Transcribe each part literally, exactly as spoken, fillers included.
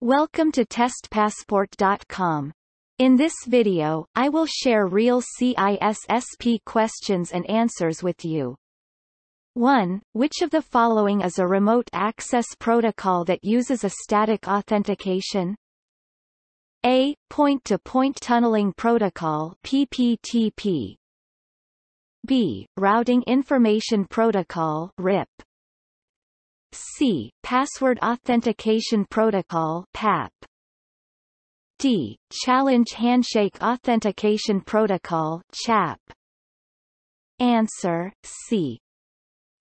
Welcome to test passport dot com. In this video, I will share real C I S S P questions and answers with you. one. Which of the following is a remote access protocol that uses a static authentication? A. Point-to-point tunneling protocol (P P T P). B. Routing information protocol (R I P). C. Password Authentication Protocol (P A P). D. Challenge Handshake Authentication Protocol (C H A P). Answer, C.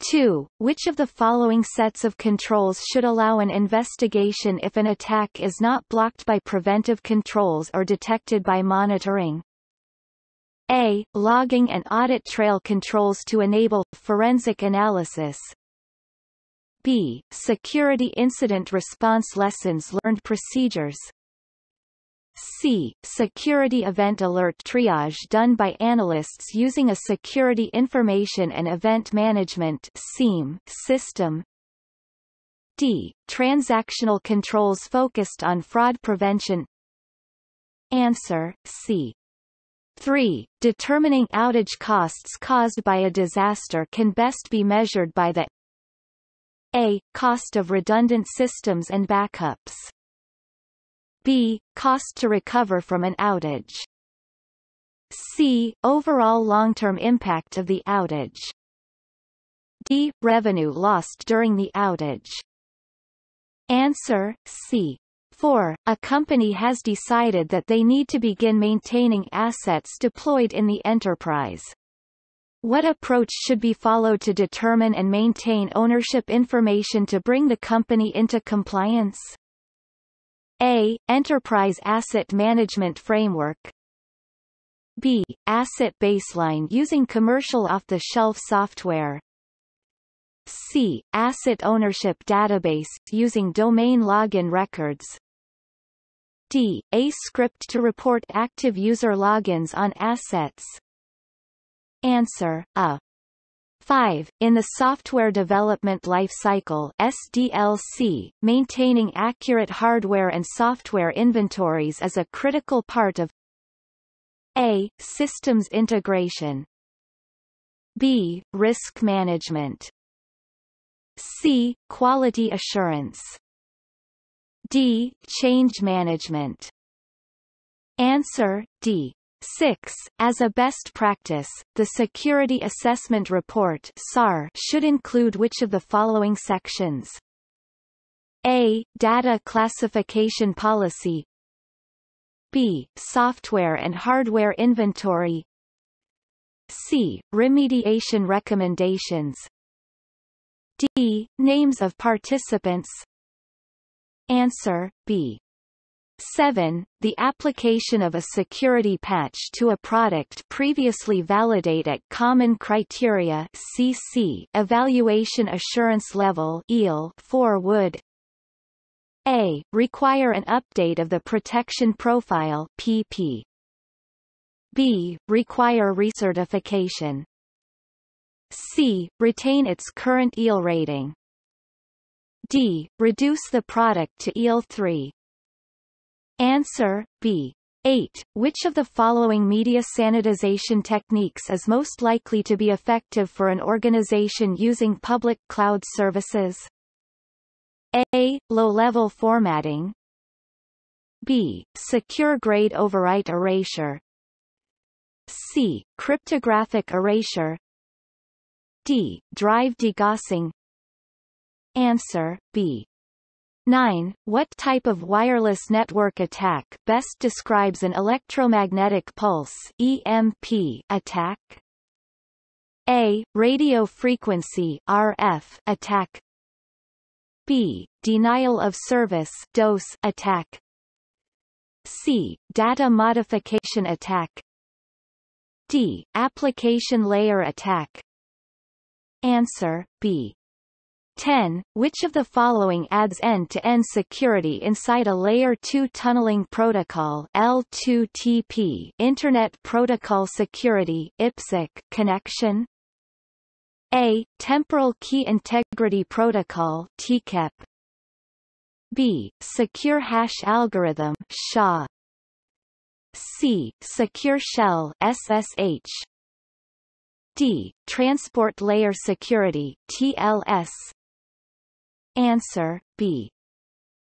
two. Which of the following sets of controls should allow an investigation if an attack is not blocked by preventive controls or detected by monitoring? A. Logging and audit trail controls to enable forensic analysis. B. Security incident response lessons learned procedures. C. Security event alert triage done by analysts using a security information and event management (S I E M) system. D. Transactional controls focused on fraud prevention. Answer, C. three. Determining outage costs caused by a disaster can best be measured by the A. Cost of redundant systems and backups. B. Cost to recover from an outage. C. Overall long-term impact of the outage. D. Revenue lost during the outage. Answer, C. four. A company has decided that they need to begin maintaining assets deployed in the enterprise. What approach should be followed to determine and maintain ownership information to bring the company into compliance? A. Enterprise Asset Management Framework. B. Asset Baseline using commercial off-the-shelf software. C. Asset Ownership Database using domain login records. D. A script to report active user logins on assets. Answer, A. five. In the software development lifecycle (S D L C), maintaining accurate hardware and software inventories is a critical part of A. Systems integration. B. Risk management. C. Quality assurance. D. Change management. Answer, D. six. As a best practice, the Security Assessment Report (S A R) should include which of the following sections? A. Data classification policy. B. Software and hardware inventory. C. Remediation recommendations. D. Names of participants. Answer, B. seven. The application of a security patch to a product previously validate at Common Criteria (C C) Evaluation Assurance Level (E A L four) would A. Require an update of the Protection Profile (P P) B. Require recertification. C. Retain its current E A L rating. D. Reduce the product to E A L three. Answer, B. eight. Which of the following media sanitization techniques is most likely to be effective for an organization using public cloud services? A. Low-level formatting. B. Secure grade overwrite erasure. C. Cryptographic erasure. D. Drive degaussing. Answer, B. nine. What type of wireless network attack best describes an electromagnetic pulse (E M P) attack? A. Radio frequency (R F) attack. B. Denial of service (DoS) attack. C. Data modification attack. D. Application layer attack. Answer, B. ten. Which of the following adds end-to-end security inside a Layer two Tunneling Protocol L two T P Internet Protocol Security (I P sec) connection? A. Temporal Key Integrity Protocol (T K I P). B. Secure hash algorithm (S H A). C. Secure shell (S S H). D. Transport layer security (T L S). Answer B.